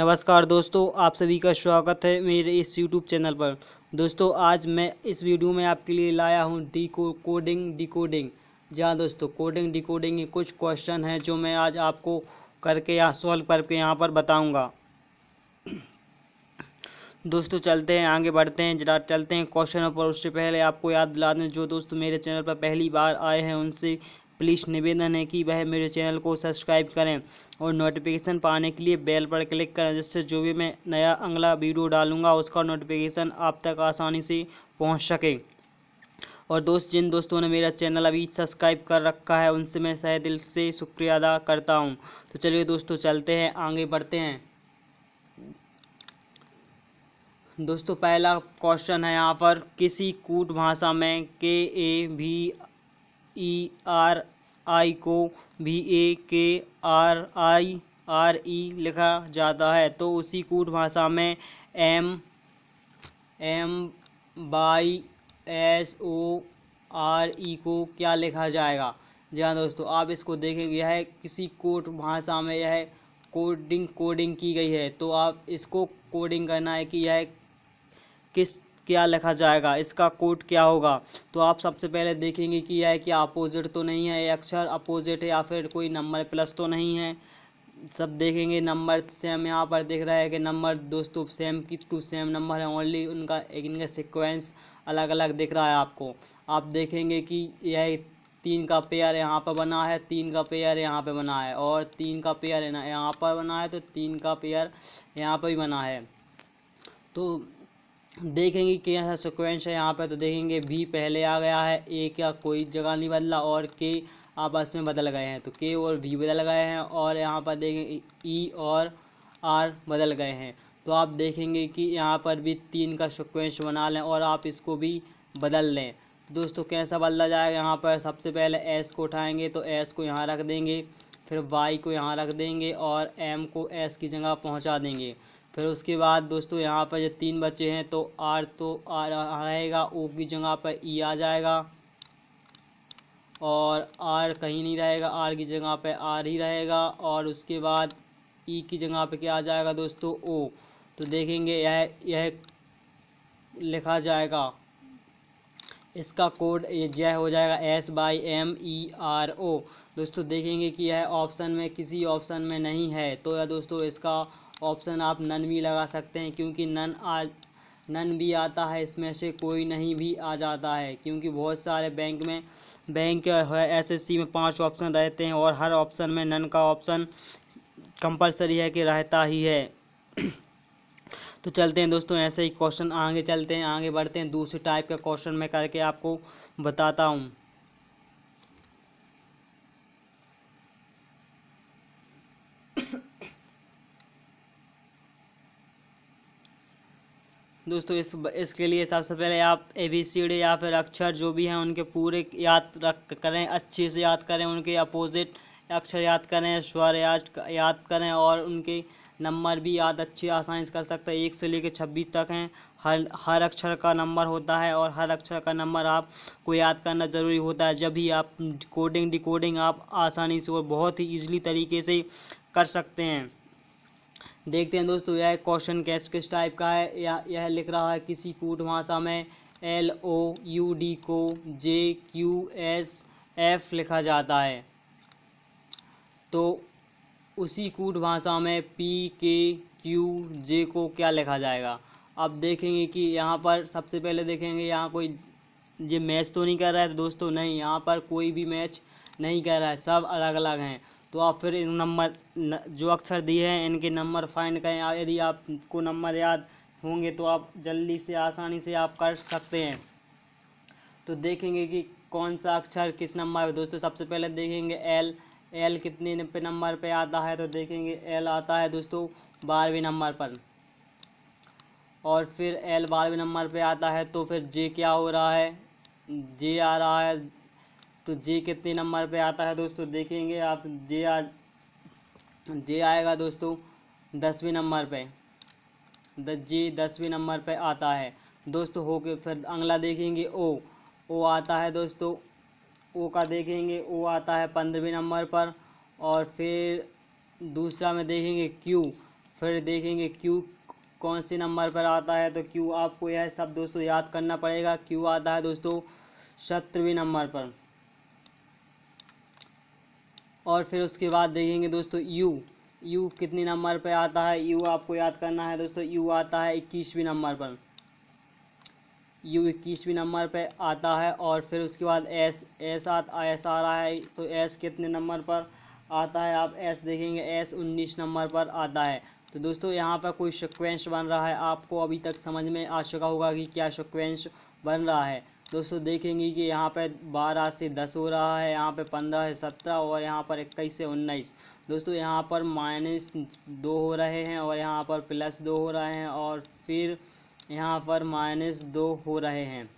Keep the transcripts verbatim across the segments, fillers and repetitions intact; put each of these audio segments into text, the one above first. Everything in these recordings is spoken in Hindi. नमस्कार दोस्तों, आप सभी का स्वागत है मेरे इस यूट्यूब चैनल पर। दोस्तों आज मैं इस वीडियो में आपके लिए लाया हूं डीको कोडिंग डिकोडिंग। जी हाँ दोस्तों, कोडिंग डिकोडिंग के कुछ क्वेश्चन हैं जो मैं आज आपको करके यहाँ सॉल्व करके यहाँ पर बताऊंगा। दोस्तों चलते हैं, आगे बढ़ते हैं, जरा चलते हैं क्वेश्चनों पर। उससे पहले आपको याद दिला दूँ, जो दोस्तों मेरे चैनल पर पहली बार आए हैं उनसे प्लीज़ निवेदन है कि वह मेरे चैनल को सब्सक्राइब करें और नोटिफिकेशन पाने के लिए बेल पर क्लिक करें, जिससे जो भी मैं नया अगला वीडियो डालूंगा उसका नोटिफिकेशन आप तक आसानी से पहुंच सके। और दोस्त, जिन दोस्तों ने मेरा चैनल अभी सब्सक्राइब कर रखा है उनसे मैं तहे दिल से शुक्रिया अदा करता हूं। तो चलिए दोस्तों चलते हैं, आगे बढ़ते हैं। दोस्तों पहला क्वेश्चन है यहाँ पर, किसी कूट भाषा में के ए भी ई आर आई को भी ए के आर आई आर ई लिखा जाता है, तो उसी कूट भाषा में M M by S O R E को क्या लिखा जाएगा। जी हाँ दोस्तों, आप इसको देखेंगे, यह किसी कोट भाषा में यह कोडिंग कोडिंग की गई है, तो आप इसको कोडिंग करना है कि यह किस क्या लिखा जाएगा, इसका कोड क्या होगा। तो आप सबसे पहले देखेंगे कि यह कि अपोजिट तो नहीं है, ये अक्षर अपोजिट है या फिर कोई नंबर प्लस तो नहीं है। सब देखेंगे नंबर सेम, यहाँ पर दिख रहा है कि नंबर दोस्तों सेम की टू सेम नंबर है, ओनली उनका इनका सिक्वेंस अलग अलग दिख रहा है आपको। आप देखेंगे कि यह तीन का पेयर यहाँ पर बना है, तीन का पेयर यहाँ पर बना है, और तीन का पेयर यहाँ पर बना है, तो तीन का पेयर यहाँ पर भी बना है। तो देखेंगे कि ऐसा सिक्वेंस है यहाँ पे, तो देखेंगे बी पहले आ गया है, ए का कोई जगह नहीं बदला और के आपस में बदल गए हैं, तो के और बी बदल गए हैं, और यहाँ पर देखेंगे ई और आर बदल गए हैं। तो आप देखेंगे कि यहाँ पर भी तीन का सिक्वेंस बना लें और आप इसको भी बदल लें। दोस्तों कैसा बदला जाएगा, यहाँ पर सबसे पहले एस को उठाएँगे तो एस को यहाँ रख देंगे, फिर वाई को यहाँ रख देंगे और एम को एस की जगह पहुँचा देंगे। फिर उसके बाद दोस्तों यहाँ पर जो तीन बच्चे हैं तो आर तो आर रहेगा, ओ की जगह पर ई आ जाएगा, और आर कहीं नहीं रहेगा, आर की जगह पर आर ही रहेगा, और उसके बाद ई की जगह पर क्या आ जाएगा दोस्तों, ओ। तो देखेंगे यह यह लिखा जाएगा, इसका कोड यह हो जाएगा S by M E R O. दोस्तों देखेंगे कि यह ऑप्शन में किसी ऑप्शन में नहीं है, तो यह दोस्तों इसका ऑप्शन आप नन भी लगा सकते हैं, क्योंकि नन आज नन भी आता है, इसमें से कोई नहीं भी आ जाता है, क्योंकि बहुत सारे बैंक में बैंक एसएससी में पांच ऑप्शन रहते हैं और हर ऑप्शन में नन का ऑप्शन कंपलसरी है कि रहता ही है। तो चलते हैं दोस्तों, ऐसे ही क्वेश्चन आगे चलते हैं, आगे बढ़ते हैं। दूसरे टाइप का क्वेश्चन मैं करके आपको बताता हूँ। दोस्तों इस इसके लिए सबसे पहले आप ए बी सी डी या फिर अक्षर जो भी हैं उनके पूरे याद रख करें, अच्छे से याद करें, उनके अपोजिट अक्षर याद करें, स्वर याद याद करें, और उनके नंबर भी याद अच्छे आसानी से कर सकते हैं। एक से लेकर छब्बीस तक हैं, हर हर अक्षर का नंबर होता है और हर अक्षर का नंबर आप को याद करना ज़रूरी होता है, जब ही आप कोडिंग डिकोडिंग आप आसानी से और बहुत ही ईजिली तरीके से कर सकते हैं। देखते हैं दोस्तों यह क्वेश्चन कैस किस टाइप का है। यह यह लिख रहा है, किसी कूट भाषा में एल ओ यू डी को जे क्यू एस एफ लिखा जाता है, तो उसी कूट भाषा में पी के क्यू जे को क्या लिखा जाएगा। अब देखेंगे कि यहाँ पर सबसे पहले देखेंगे यहाँ कोई ये मैच तो नहीं कर रहा है, तो दोस्तों नहीं, यहाँ पर कोई भी मैच नहीं कर रहा है, सब अलग अलग हैं। तो आप फिर इन नंबर न, जो अक्षर दिए हैं इनके नंबर फाइंड करें। यदि आपको नंबर याद होंगे तो आप जल्दी से आसानी से आप कर सकते हैं। तो देखेंगे कि कौन सा अक्षर किस नंबर पे। दोस्तों सबसे पहले देखेंगे एल, एल कितने पे नंबर पे आता है, तो देखेंगे एल आता है दोस्तों बारहवें नंबर पर, और फिर एल बारहवें नंबर पे आता है, तो फिर जे क्या हो रहा है, जे आ रहा है, तो जे कितने नंबर पे आता है दोस्तों, देखेंगे आप जे आ जे आएगा दोस्तों दसवीं नंबर पे, दस जे दसवीं नंबर पे आता है दोस्तों। हो के फिर अगला देखेंगे ओ, ओ आता है दोस्तों, ओ का देखेंगे ओ आता है पंद्रहवें नंबर पर, और फिर दूसरा में देखेंगे क्यू, फिर देखेंगे क्यू कौन से नंबर पर आता है, तो क्यू आपको यह सब दोस्तों याद करना पड़ेगा। क्यू आता है दोस्तों सत्रहवें नंबर पर। और फिर उसके बाद देखेंगे दोस्तों यू, यू कितने नंबर पर आता है, यू आपको याद करना है दोस्तों। यू आता है इक्कीसवें नंबर पर, यू इक्कीसवें नंबर पर आता है। और फिर उसके बाद एस, एस आता एस आ रहा है, तो एस कितने नंबर पर आता है, आप एस देखेंगे एस उन्नीस नंबर पर आता है। तो दोस्तों यहाँ पर कोई सिक्वेंस बन रहा है, आपको अभी तक समझ में आ चुका होगा कि क्या सिक्वेंस बन रहा है। दोस्तों देखेंगे कि यहाँ पे बारह से दस हो रहा है, यहाँ पे पंद्रह से सत्रह और यहाँ पर इक्कीस से उन्नीस। दोस्तों यहाँ पर माइनस दो हो रहे हैं और यहाँ पर प्लस दो हो रहे हैं और फिर यहाँ पर माइनस दो हो रहे हैं।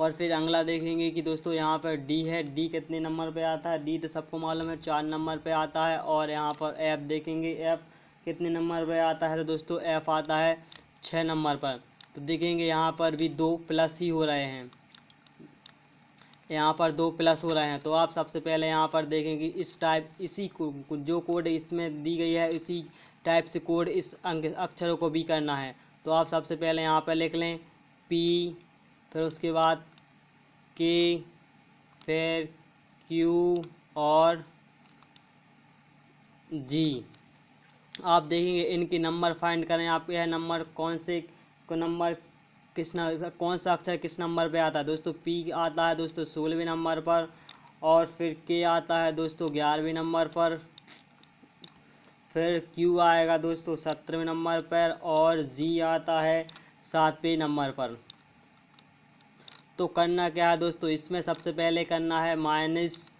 और फिर अगला देखेंगे कि दोस्तों यहाँ पर डी है, डी कितने नंबर पे आता है, डी तो सबको मालूम है चार नंबर पे आता है। और यहाँ पर एफ देखेंगे, एफ कितने नंबर पर आता है, तो दोस्तों एफ आता है छः नंबर पर। तो देखेंगे यहाँ पर भी दो प्लस ही हो रहे हैं, यहाँ पर दो प्लस हो रहे हैं। तो आप सबसे पहले यहाँ पर देखेंगे इस टाइप इसी को, जो कोड इसमें दी गई है उसी टाइप से कोड इस अक्षरों को भी करना है। तो आप सबसे पहले यहाँ पर लिख लें पी, फिर उसके बाद के, फिर क्यू और जी। आप देखेंगे इनके नंबर फाइंड करें, आप यह नंबर कौन से को नंबर किस न कौन सा अक्षर किस नंबर पे आता है। दोस्तों पी आता है दोस्तों सोलहवें नंबर पर, और फिर के आता है दोस्तों ग्यारहवें नंबर पर, फिर क्यू आएगा दोस्तों सत्रहवें नंबर पर, और जी आता है सातवें नंबर पर। तो करना क्या है दोस्तों, इसमें सबसे पहले करना है माइनस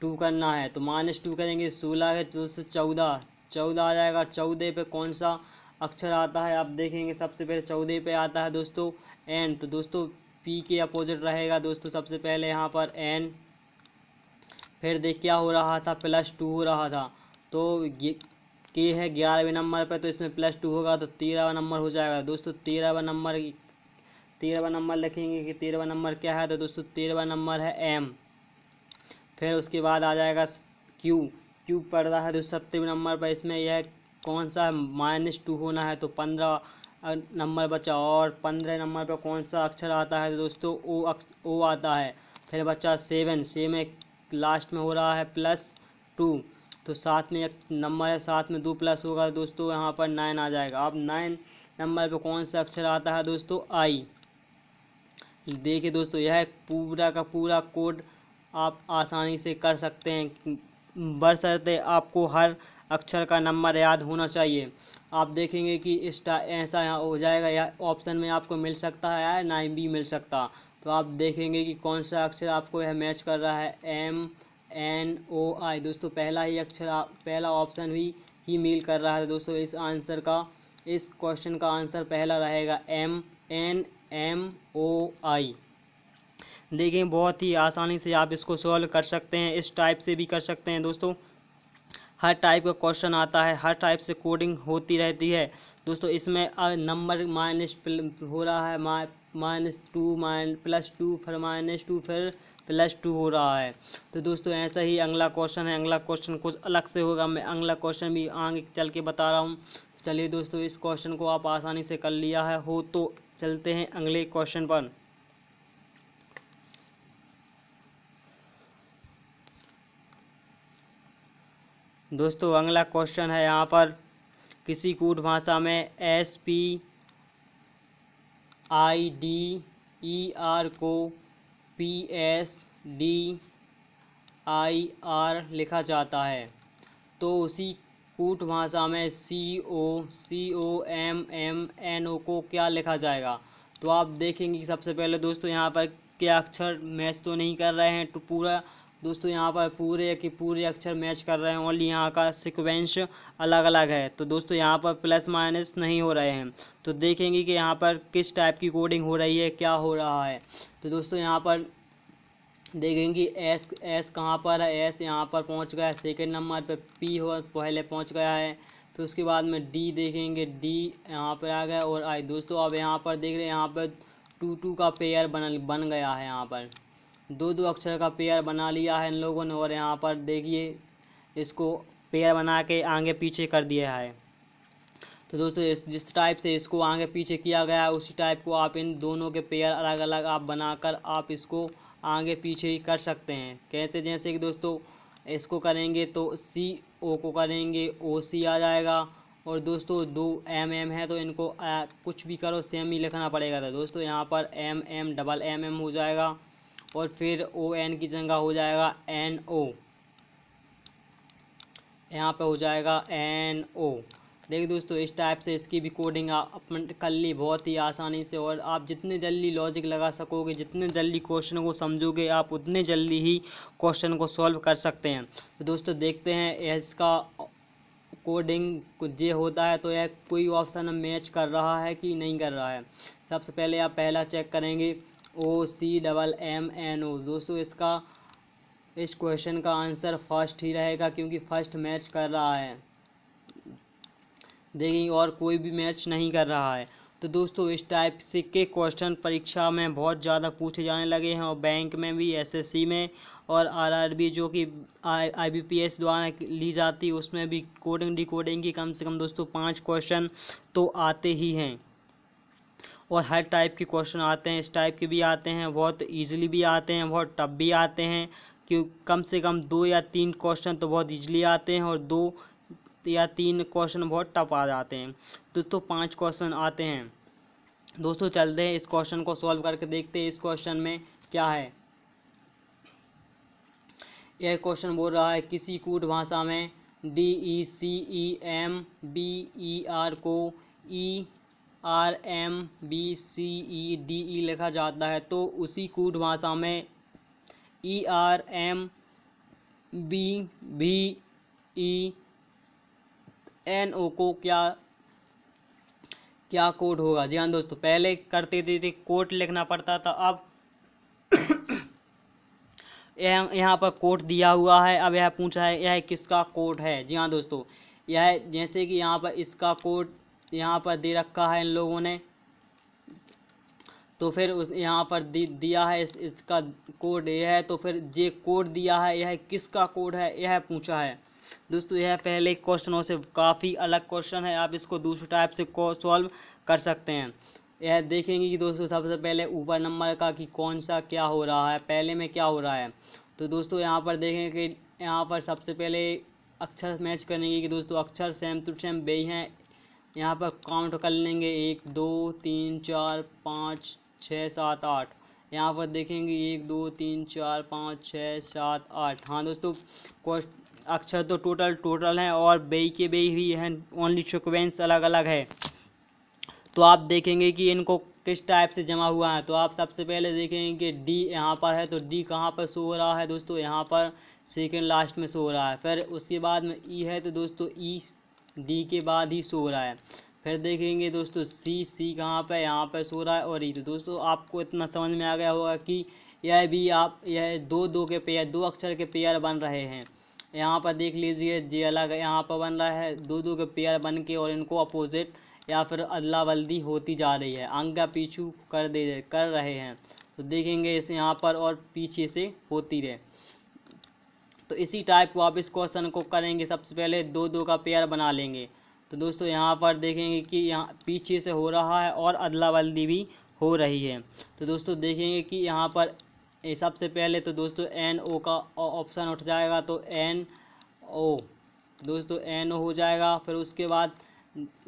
टू करना है। तो माइनस टू करेंगे सोलह है दोस्तों चौदह, चौदह आ जाएगा। चौदह पे कौन सा अक्षर आता है, आप देखेंगे सबसे पहले चौदह पे आता है दोस्तों एन। तो दोस्तों पी के अपोजिट रहेगा दोस्तों सबसे पहले यहाँ पर एन। फिर देख क्या हो रहा था, प्लस टू हो रहा था। तो के है ग्यारहवें नंबर पे, तो इसमें प्लस टू होगा तो तेरहवा नंबर हो जाएगा दोस्तों। तेरहवा नंबर तेरहवा नंबर लिखेंगे कि तेरहवा नंबर क्या है, तो दोस्तों तेरहवा नंबर है एम। फिर उसके बाद आ जाएगा क्यू, क्यू पड़ रहा है दोस्तों सत्रहवें नंबर पर। इसमें यह कौन सा माइनस टू होना है, तो पंद्रह नंबर बचा। और पंद्रह नंबर पर कौन सा अक्षर आता है, तो दोस्तों ओ अक्ष ओ आता है। फिर बचा सेवन, सेवन लास्ट में हो रहा है प्लस टू। तो साथ में एक नंबर है, साथ में दो प्लस होगा दोस्तों, यहाँ पर नाइन आ जाएगा। अब नाइन नंबर पर कौन सा अक्षर आता है दोस्तों, आई। देखिए दोस्तों यह पूरा का पूरा कोड आप आसानी से कर सकते हैं, बशर्ते आपको हर अक्षर का नंबर याद होना चाहिए। आप देखेंगे कि इस ऐसा यहाँ हो जाएगा, या ऑप्शन में आपको मिल सकता है या ना भी मिल सकता। तो आप देखेंगे कि कौन सा अक्षर आपको यह मैच कर रहा है, एम एन ओ आई। दोस्तों पहला ही अक्षर पहला ऑप्शन भी ही मेल कर रहा है दोस्तों। इस आंसर का इस क्वेश्चन का आंसर पहला रहेगा M N M O I. देखें बहुत ही आसानी से आप इसको सॉल्व कर सकते हैं, इस टाइप से भी कर सकते हैं दोस्तों। हर टाइप का क्वेश्चन आता है, हर टाइप से कोडिंग होती रहती है दोस्तों। इसमें नंबर माइनस हो रहा है, minus two, minus plus two, फिर माइनस टू, फिर प्लस टू हो रहा है। तो दोस्तों ऐसा ही अगला क्वेश्चन है, अगला क्वेश्चन कुछ अलग से होगा, मैं अगला क्वेश्चन भी आगे चल के बता रहा हूँ। चलिए दोस्तों इस क्वेश्चन को आप आसानी से कर लिया है हो, तो चलते हैं अगले क्वेश्चन पर। दोस्तों अगला क्वेश्चन है यहाँ पर, किसी कोड भाषा में S P I D E R को P S D I R लिखा जाता है, तो उसी कोड भाषा में C O C O M M N O को क्या लिखा जाएगा। तो आप देखेंगे सबसे पहले दोस्तों यहाँ पर क्या अक्षर मैच तो नहीं कर रहे हैं, तो पूरा दोस्तों यहाँ पर पूरे के पूरे अक्षर मैच कर रहे हैं, ओनली यहाँ का सिक्वेंस अलग अलग है। तो दोस्तों यहाँ पर प्लस माइनस नहीं हो रहे हैं। तो देखेंगे कि यहाँ पर किस टाइप की कोडिंग हो रही है, क्या हो रहा है। तो दोस्तों यहाँ पर देखेंगे एस एस कहाँ पर है, एस यहाँ पर पहुँच गया है सेकेंड नंबर पर, पी हो पहले पहुँच गया है। फिर उसके बाद में डी देखेंगे, डी यहाँ पर आ गया और आई। दोस्तों अब यहाँ पर देख रहे हैं, यहाँ पर टू टू का पेयर बन बन गया है, यहाँ पर दो दो अक्षर का पेयर बना लिया है इन लोगों ने। और यहाँ पर देखिए इसको पेयर बना के आगे पीछे कर दिया है। तो दोस्तों जिस टाइप से इसको आगे पीछे किया गया है उसी टाइप को आप इन दोनों के पेयर अलग अलग आप बनाकर आप इसको आगे पीछे ही कर सकते हैं। कैसे? जैसे कि दोस्तों इसको करेंगे तो सी ओ को करेंगे ओ सी आ जाएगा, और दोस्तों दो एम एम है तो इनको आ, कुछ भी करो सेम ही लिखना पड़ेगा। था दोस्तों यहाँ पर M M double M M हो जाएगा और फिर ओ एन की जगह हो जाएगा एन ओ, यहाँ पे हो जाएगा एन ओ। देखिए दोस्तों इस टाइप से इसकी भी कोडिंग अपन कर ली बहुत ही आसानी से, और आप जितने जल्दी लॉजिक लगा सकोगे, जितने जल्दी क्वेश्चन को समझोगे, आप उतने जल्दी ही क्वेश्चन को सॉल्व कर सकते हैं। तो दोस्तों देखते हैं इसका कोडिंग जो होता है तो यह कोई ऑप्शन मैच कर रहा है कि नहीं कर रहा है। सबसे पहले आप पहला चेक करेंगे O C double M N O. दोस्तों इसका इस क्वेश्चन का आंसर फर्स्ट ही रहेगा क्योंकि फर्स्ट मैच कर रहा है, देखिए, और कोई भी मैच नहीं कर रहा है। तो दोस्तों इस टाइप से के क्वेश्चन परीक्षा में बहुत ज़्यादा पूछे जाने लगे हैं, और बैंक में भी, एसएससी में, और आरआरबी जो कि आईबीपीएस द्वारा ली जाती है उसमें भी कोडिंग डिकोडिंग की कम से कम दोस्तों पाँच क्वेश्चन तो आते ही हैं, और हर टाइप के क्वेश्चन आते हैं। इस टाइप के भी आते हैं, बहुत ईजिली भी आते हैं, बहुत टफ भी आते हैं, क्यों कम से कम दो या तीन क्वेश्चन तो बहुत ईजिली आते हैं और दो या तीन क्वेश्चन बहुत टफ आ जाते हैं। दोस्तों पांच क्वेश्चन आते हैं। दोस्तों चलते हैं इस क्वेश्चन को सॉल्व करके देखते हैं इस क्वेश्चन में क्या है। यह क्वेश्चन बोल रहा है किसी कूट भाषा में D E C E M B E R को E R M B C E D E लिखा जाता है, तो उसी कूट भाषा में ई आर एम बी भी ई एन ओ को क्या क्या कोड होगा। जी हाँ दोस्तों, पहले करते थे, थे कोड लिखना पड़ता था, अब यह यहाँ पर कोड दिया हुआ है, अब यह पूछा है यह किसका कोड है। जी हाँ दोस्तों, यह जैसे कि यहाँ पर इसका कोड यहाँ पर दे रखा है इन लोगों ने, तो फिर उस यहाँ पर दि, दिया है इस, इसका कोड यह है, तो फिर जे कोड दिया है यह किसका कोड है यह पूछा है। दोस्तों यह पहले क्वेश्चनों से काफ़ी अलग क्वेश्चन है, आप इसको दूसरे टाइप से सॉल्व कर सकते हैं। यह देखेंगे कि दोस्तों सबसे पहले ऊपर नंबर का कि कौन सा क्या हो रहा है, पहले में क्या हो रहा है। तो दोस्तों यहाँ पर देखें कि यहाँ पर सबसे पहले अक्षर मैच करेंगे कि दोस्तों अक्षर सेम टू सेम बे हैं, यहाँ पर काउंट कर लेंगे एक दो तीन चार पाँच छः सात आठ, यहाँ पर देखेंगे एक दो तीन चार पाँच छः सात आठ। हाँ दोस्तों अक्षर तो टोटल टोटल हैं और बे के बे ही हैं, ओनली सिक्वेंस अलग अलग है। तो आप देखेंगे कि इनको किस टाइप से जमा हुआ है। तो आप सबसे पहले देखेंगे कि डी यहाँ पर है, तो डी कहाँ पर शो हो रहा है दोस्तों, यहाँ पर सेकंड लास्ट में शो हो रहा है। फिर उसके बाद में ई है, तो दोस्तों ई डी के बाद ही शो हो रहा है। फिर देखेंगे दोस्तों सी, सी कहाँ पर, यहाँ पर शो हो रहा है, और ई। तो दोस्तों आपको इतना समझ में आ गया होगा कि यह भी आप यह दो दो के पेयर, दो अक्षर के पेयर बन रहे हैं। यहाँ पर देख लीजिए जे अलग यहाँ पर बन रहा है, दो दो के पेयर बन के, और इनको अपोजिट या फिर अदला बदली होती जा रही है, आगे पीछू कर दे कर रहे हैं। तो देखेंगे इसे यहाँ पर और पीछे से होती रहे। तो इसी टाइप को आप इस क्वेश्चन को करेंगे, सबसे पहले दो दो का पेयर बना लेंगे। तो दोस्तों यहाँ पर देखेंगे कि यहाँ पीछे से हो रहा है और अदला बदली भी हो रही है। तो दोस्तों देखेंगे कि यहाँ पर सबसे पहले तो दोस्तों एन ओ का ऑप्शन उठ जाएगा, तो एन ओ दोस्तों एन ओ हो जाएगा। फिर उसके बाद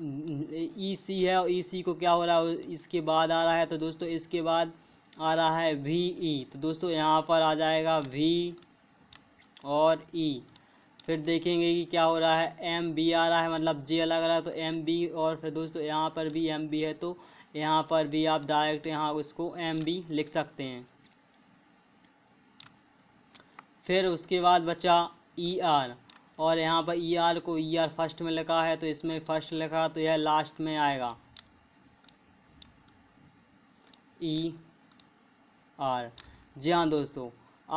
ई सी है, और ई सी को क्या हो रहा है इसके बाद आ रहा है, तो दोस्तों इसके बाद आ रहा है वी ई, तो दोस्तों यहाँ पर आ जाएगा वी और ई। फिर देखेंगे कि क्या हो रहा है एम बी आ रहा है, मतलब जे अलग अलग, तो एम बी, और फिर दोस्तों यहाँ पर भी एम बी है, तो यहाँ पर भी आप डायरेक्ट यहाँ उसको एम बी लिख सकते हैं। फिर उसके बाद बचा ई आर, और यहाँ पर ई आर को ई आर फर्स्ट में लिखा है, तो इसमें फर्स्ट लिखा, तो यह लास्ट में आएगा ई आर। जी हाँ दोस्तों,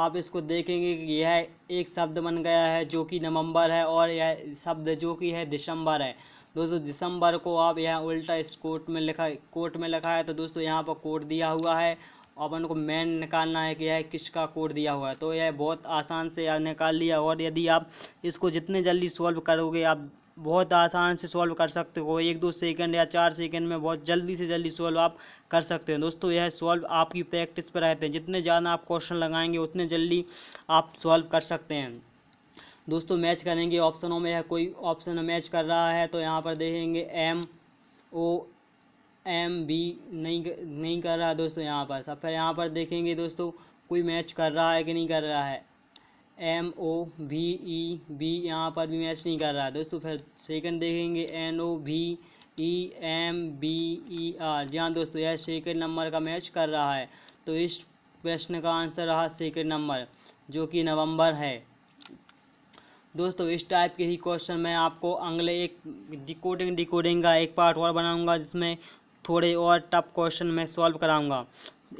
आप इसको देखेंगे कि यह एक शब्द बन गया है जो कि नवंबर है, और यह शब्द जो कि है दिसंबर है। दोस्तों दिसंबर को आप यह उल्टा इस कोट में लिखा कोट में लिखा है, तो दोस्तों यहाँ पर कोट दिया हुआ है, अपन को मेन निकालना है कि यह किसका कोड दिया हुआ है। तो यह बहुत आसान से निकाल लिया, और यदि आप इसको जितने जल्दी सॉल्व करोगे, आप बहुत आसान से सॉल्व कर सकते हो। एक दो सेकंड या चार सेकंड में बहुत जल्दी से जल्दी सॉल्व आप कर सकते हैं। दोस्तों यह सॉल्व आपकी प्रैक्टिस पर रहते हैं, जितने ज़्यादा आप क्वेश्चन लगाएंगे उतने जल्दी आप सॉल्व कर सकते हैं। दोस्तों मैच करेंगे ऑप्शनों में, यह कोई ऑप्शन मैच कर रहा है तो यहाँ पर देखेंगे एम ओ एम बी नहीं नहीं कर रहा है दोस्तों। यहाँ पर सब फिर यहाँ पर देखेंगे दोस्तों कोई मैच कर रहा है कि नहीं कर रहा है। M O B E B यहाँ पर भी मैच नहीं कर रहा है दोस्तों। फिर सेकंड देखेंगे N O B E M B E R. जी हाँ दोस्तों, यह सेकंड नंबर का मैच कर रहा है। तो इस प्रश्न का आंसर रहा सेकंड नंबर, जो कि नवंबर है। दोस्तों इस टाइप के ही क्वेश्चन मैं आपको अगले एक डिकोडिंग डिकोडिंग का एक पार्ट और बनाऊंगा, जिसमें थोड़े और टफ क्वेश्चन मैं सॉल्व कराऊंगा।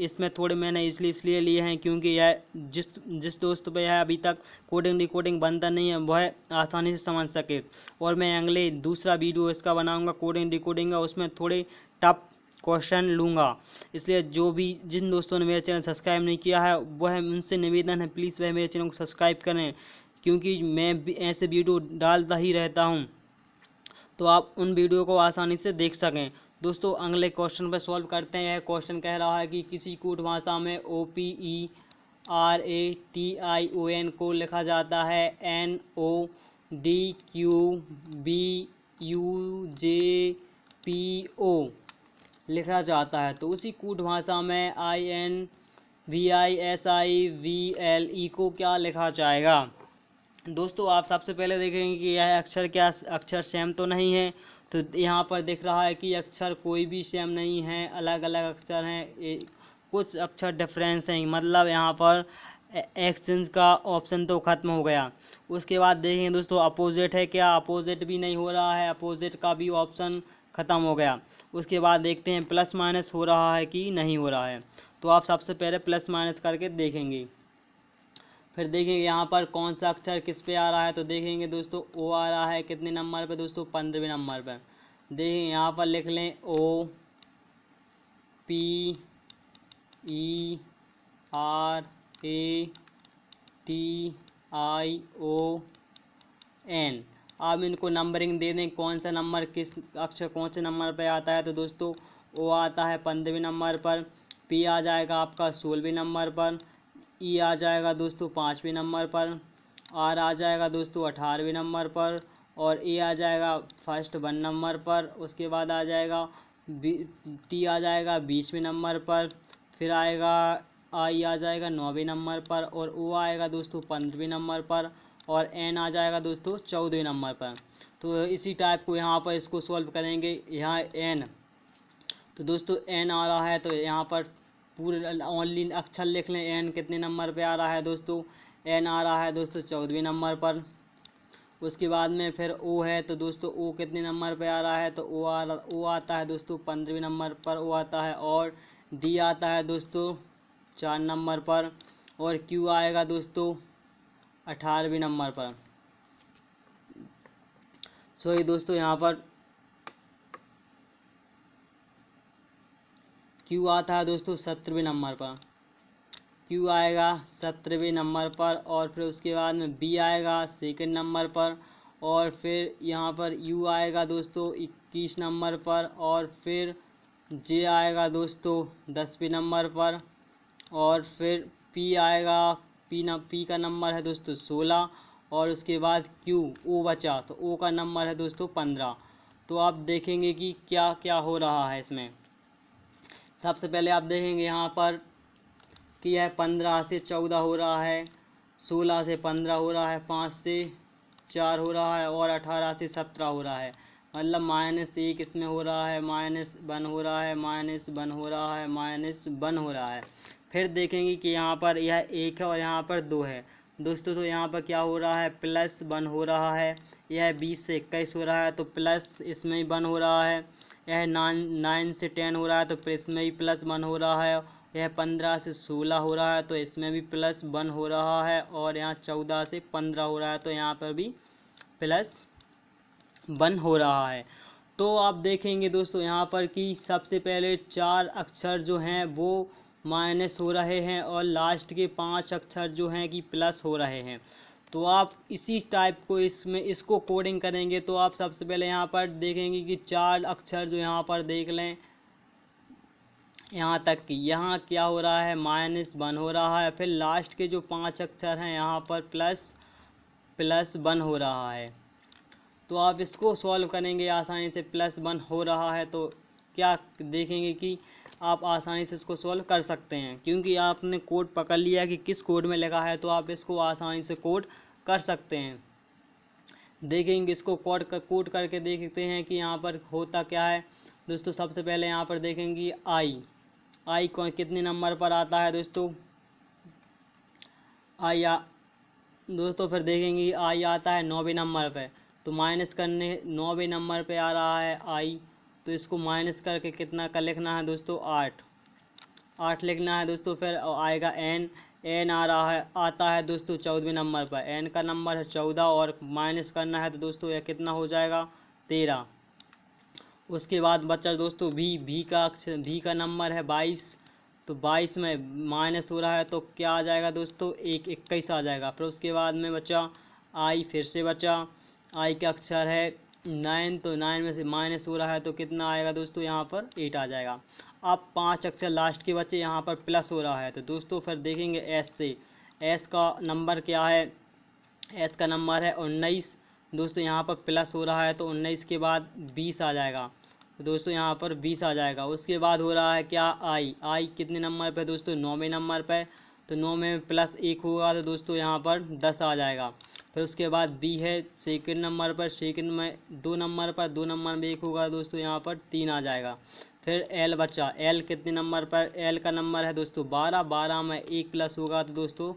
इसमें थोड़े मैंने इसलिए इसलिए लिए हैं क्योंकि यह जिस जिस दोस्त पे यह अभी तक कोडिंग डिकोडिंग बनता नहीं है वह आसानी से समझ सके। और मैं अगले दूसरा वीडियो इसका बनाऊंगा कोडिंग डिकोडिंग का, उसमें थोड़े टफ क्वेश्चन लूँगा। इसलिए जो भी जिन दोस्तों ने मेरा चैनल सब्सक्राइब नहीं किया है वह उनसे निवेदन है, प्लीज़ वह मेरे चैनल को सब्सक्राइब करें, क्योंकि मैं भी ऐसे वीडियो डालता ही रहता हूँ, तो आप उन वीडियो को आसानी से देख सकें। दोस्तों अगले क्वेश्चन पर सॉल्व करते हैं। यह क्वेश्चन कह रहा है कि किसी कूट भाषा में O P E R A T I O N को लिखा जाता है N O D Q B U J P O लिखा जाता है। तो उसी कूट भाषा में I N V I S I V L E को क्या लिखा जाएगा। दोस्तों आप सबसे पहले देखेंगे कि यह अक्षर क्या अक्षर सेम तो नहीं है। तो यहाँ पर दिख रहा है कि अक्षर कोई भी सेम नहीं है, अलग अलग अक्षर हैं, कुछ अक्षर डिफरेंस हैं। मतलब यहाँ पर एक्सचेंज का ऑप्शन तो ख़त्म हो गया। उसके बाद देखेंगे दोस्तों अपोजिट है क्या, अपोजिट भी नहीं हो रहा है, अपोजिट का भी ऑप्शन ख़त्म हो गया। उसके बाद देखते हैं प्लस माइनस हो रहा है कि नहीं हो रहा है। तो आप सबसे पहले प्लस माइनस करके देखेंगे। फिर देखेंगे यहाँ पर कौन सा अक्षर किस पे आ रहा है। तो देखेंगे दोस्तों ओ आ रहा है कितने नंबर पे दोस्तों, पंद्रहवें नंबर पर। देखें यहाँ पर लिख लें O P E R A T I O N. आप इनको नंबरिंग दे दें, कौन सा नंबर किस अक्षर कौन से नंबर पे आता है। तो दोस्तों ओ आता है पंद्रहवें नंबर पर, पी आ जाएगा आपका सोलहवें नंबर पर, ई आ जाएगा दोस्तों पाँचवें नंबर पर, आर आ जाएगा दोस्तों अठारहवें नंबर पर, और ए आ जाएगा फर्स्ट वन नंबर पर। उसके बाद आ जाएगा टी आ जाएगा बीसवें नंबर पर, फिर आएगा आई आ जाएगा नौवें नंबर पर, और ओ आएगा दोस्तों पंद्रहवें नंबर पर, और एन आ जाएगा दोस्तों चौदहवें नंबर पर। तो इसी टाइप को यहाँ पर इसको सॉल्व करेंगे। यहाँ एन, तो दोस्तों एन आ रहा है, तो यहाँ पर पूरे ऑनली अक्षर लिख लें। एन कितने नंबर पे आ रहा है दोस्तों, एन आ रहा है दोस्तों चौदहवें नंबर पर। उसके बाद में फिर ओ है, तो दोस्तों ओ कितने नंबर पे आ रहा है। तो ओ आ ओ आता है दोस्तों पंद्रहवें नंबर पर ओ आता है, और डी आता है दोस्तों चार नंबर पर, और क्यू आएगा दोस्तों अठारहवें नंबर पर। सॉरी दोस्तों यहाँ पर क्यू आता है दोस्तों सत्रहवें नंबर पर, क्यू आएगा सत्रहवें नंबर पर, और फिर उसके बाद में बी आएगा सेकंड नंबर पर, और फिर यहाँ पर यू आएगा दोस्तों इक्कीस नंबर पर, और फिर जे आएगा दोस्तों दसवें नंबर पर, और फिर पी आएगा पी न पी का नंबर है दोस्तों सोलह, और उसके बाद क्यू ओ बचा, तो ओ का नंबर है दोस्तों पंद्रह। तो आप देखेंगे कि क्या क्या हो रहा है इसमें। सबसे पहले आप देखेंगे यहाँ पर कि यह पंद्रह से चौदह हो रहा है, सोलह से पंद्रह हो रहा है, पाँच से चार हो रहा है, और अठारह से सत्रह हो रहा है। मतलब माइनस एक इसमें हो रहा है, माइनस वन हो रहा है, माइनस वन हो रहा है, माइनस वन हो रहा है। फिर देखेंगे कि यहाँ पर यह एक है और यहाँ पर दो है दोस्तों। तो यहाँ पर क्या हो रहा है, प्लस वन हो रहा है। यह बीस से इक्कीस हो रहा है, तो प्लस इसमें ही वन हो रहा है। यह नाइन नाइन से टेन हो रहा है, तो इसमें भी प्लस वन हो रहा है। यह पंद्रह से सोलह हो रहा है, तो इसमें भी प्लस वन हो रहा है, और यहाँ चौदह से पंद्रह हो रहा है, तो यहाँ पर भी प्लस वन हो रहा है। तो आप देखेंगे दोस्तों यहाँ पर कि सबसे पहले चार अक्षर जो हैं वो माइनस हो रहे हैं, और लास्ट के पांच अक्षर जो हैं कि प्लस हो रहे हैं। तो आप इसी टाइप को इसमें इसको कोडिंग करेंगे। तो आप सबसे पहले यहाँ पर देखेंगे कि चार अक्षर जो यहाँ पर देख लें, यहाँ तक कि यहाँ क्या हो रहा है, माइनस वन हो रहा है। फिर लास्ट के जो पांच अक्षर हैं यहाँ पर प्लस प्लस वन हो रहा है। तो आप इसको सॉल्व करेंगे आसानी से, प्लस वन हो रहा है तो क्या देखेंगे कि आप आसानी से इसको सॉल्व कर सकते हैं, क्योंकि आपने कोड पकड़ लिया कि किस कोड में लगा है। तो आप इसको आसानी से कोड कर सकते हैं। देखेंगे इसको कोड कोड करके देखते हैं कि यहाँ पर होता क्या है। दोस्तों सबसे पहले यहाँ पर देखेंगे आई आई कौन कितने नंबर पर आता है दोस्तों, आई आ, दोस्तों फिर देखेंगे आई आता है नौवें नंबर पर। तो माइनस करने नौवें नंबर पर आ रहा है आई, तो इसको माइनस करके कितना का लिखना है दोस्तों, आठ आठ लिखना है दोस्तों। फिर आएगा एन एन आ रहा है आता है दोस्तों चौदहवें नंबर पर, एन का नंबर है चौदह और माइनस करना है तो दोस्तों यह कितना हो जाएगा, तेरह। उसके बाद बच्चा दोस्तों वी वी का अक्षर वी का नंबर है बाईस, तो बाईस में माइनस हो रहा है तो क्या आ जाएगा दोस्तों, एक इक्कीस आ जाएगा। फिर उसके बाद में बच्चा आई, फिर से बच्चा आई का अक्षर है नाइन, तो नाइन में से माइनस हो रहा है तो कितना आएगा दोस्तों, यहाँ पर एट आ जाएगा। अब पांच अक्षर लास्ट के बच्चे यहाँ पर प्लस हो रहा है। तो दोस्तों फिर देखेंगे एस से, एस का नंबर क्या है, एस का नंबर है उन्नीस। दोस्तों यहाँ पर प्लस हो रहा है तो उन्नीस के बाद बीस आ जाएगा। तो दोस्तों यहाँ पर बीस आ जाएगा। उसके बाद हो रहा है क्या, आई आई कितने नंबर पर दोस्तों, नौवें नंबर पर। तो नौ में प्लस एक होगा तो दोस्तों यहाँ पर दस आ जाएगा। फिर उसके बाद बी है सेकंड नंबर पर, सेकंड में दो नंबर पर, दो नंबर में एक होगा दोस्तों यहाँ पर तीन आ जाएगा। फिर एल बचा, एल कितने नंबर पर, एल का नंबर है दोस्तों बारह, बारह में एक प्लस होगा तो दोस्तों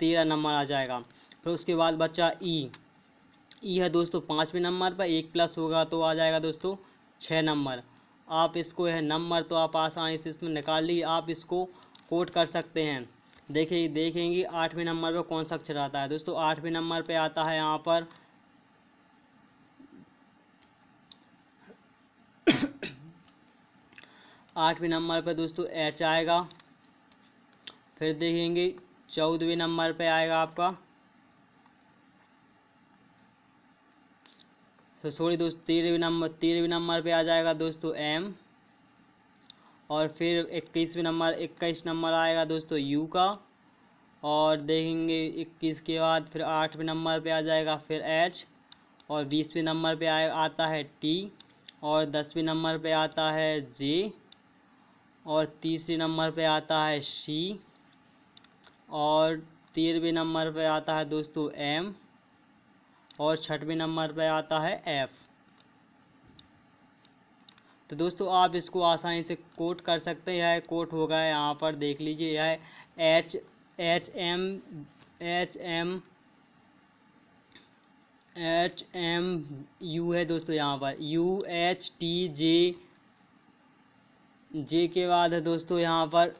तेरह नंबर आ जाएगा। फिर उसके बाद बचा ई ई है दोस्तों पाँचवें नंबर पर, एक प्लस होगा तो आ जाएगा दोस्तों छः नंबर। आप इसको है नंबर तो आप आसानी से इसमें निकाल ली, आप इसको कोड कर सकते हैं। देखिए देखेंगे आठवें नंबर पे कौन सा अक्षर आता है दोस्तों, आठवें नंबर पे आता है यहाँ पर आठवें नंबर पे दोस्तों एच आएगा। फिर देखेंगे चौदहवें नंबर पे आएगा आपका, सॉरी दोस्तों तेरहवें नंबर तेरहवें नंबर पे आ जाएगा दोस्तों एम। और फिर इक्कीसवें नंबर इक्कीस नंबर आएगा दोस्तों यू का। और देखेंगे इक्कीस के बाद फिर आठवें नंबर पे आ जाएगा फिर एच। और बीसवें नंबर पे आए आता है टी। और दसवें नंबर पे आता है जे। और तीसरे नंबर पे आता है सी। और तेरहवें नंबर पे आता है दोस्तों एम। और छठवें नंबर पे आता है एफ़। तो दोस्तों आप इसको आसानी से कोट कर सकते हैं। यह कोट होगा यहाँ पर देख लीजिए, यह H H M H M H M U है दोस्तों यहाँ पर U H T J J के बाद है दोस्तों यहाँ पर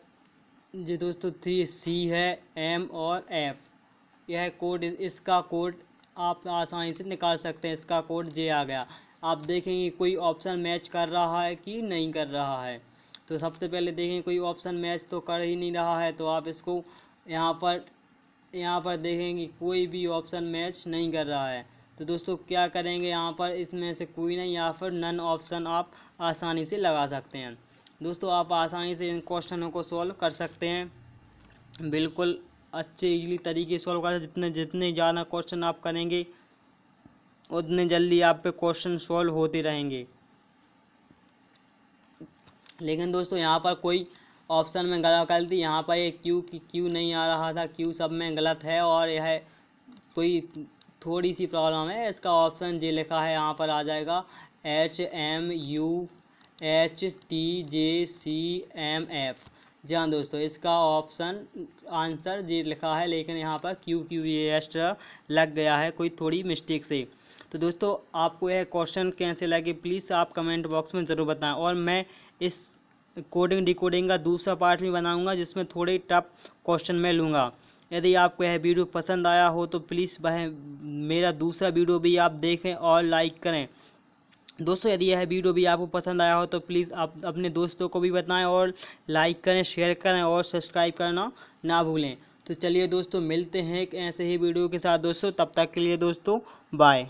जे दोस्तों थ्री सी है एम और एफ। यह कोड इसका कोड आप आसानी से निकाल सकते हैं। इसका कोड जे आ गया। आप देखेंगे कोई ऑप्शन मैच कर रहा है कि नहीं कर रहा है। तो सबसे पहले देखें कोई ऑप्शन मैच तो कर ही नहीं रहा है। तो आप इसको यहाँ पर यहाँ पर देखेंगे कोई भी ऑप्शन मैच नहीं कर रहा है। तो दोस्तों क्या करेंगे यहाँ पर इसमें से कोई नहीं या फिर नन ऑप्शन आप आसानी से लगा सकते हैं। दोस्तों आप आसानी से इन क्वेश्चनों को सॉल्व कर सकते हैं, बिल्कुल अच्छे ईजली तरीके से सॉल्व कर। जितने जितने ज़्यादा क्वेश्चन आप करेंगे उतने जल्दी आप पे क्वेश्चन सॉल्व होते रहेंगे। लेकिन दोस्तों यहाँ पर कोई ऑप्शन में गलत गलती यहाँ पर ये क्यू की क्यू नहीं आ रहा था, क्यू सब में गलत है। और यह कोई थोड़ी सी प्रॉब्लम है। इसका ऑप्शन जे लिखा है यहाँ पर आ जाएगा H M U H T J C M F. जी हाँ दोस्तों, इसका ऑप्शन आंसर जे लिखा है लेकिन यहाँ पर क्यू क्यू ये एक्स्ट्रा लग गया है कोई थोड़ी मिस्टेक से। तो दोस्तों आपको यह क्वेश्चन कैसे लगे प्लीज़ आप कमेंट बॉक्स में ज़रूर बताएं। और मैं इस कोडिंग डिकोडिंग का दूसरा पार्ट भी बनाऊंगा जिसमें थोड़े टफ क्वेश्चन मैं लूँगा। यदि आपको यह वीडियो पसंद आया हो तो प्लीज़ वह मेरा दूसरा वीडियो भी आप देखें और लाइक करें। दोस्तों यदि यह वीडियो भी आपको पसंद आया हो तो प्लीज़ आप अपने दोस्तों को भी बताएं और लाइक करें, शेयर करें और सब्सक्राइब करना ना भूलें। तो चलिए दोस्तों मिलते हैं एक ऐसे ही वीडियो के साथ दोस्तों, तब तक के लिए दोस्तों बाय।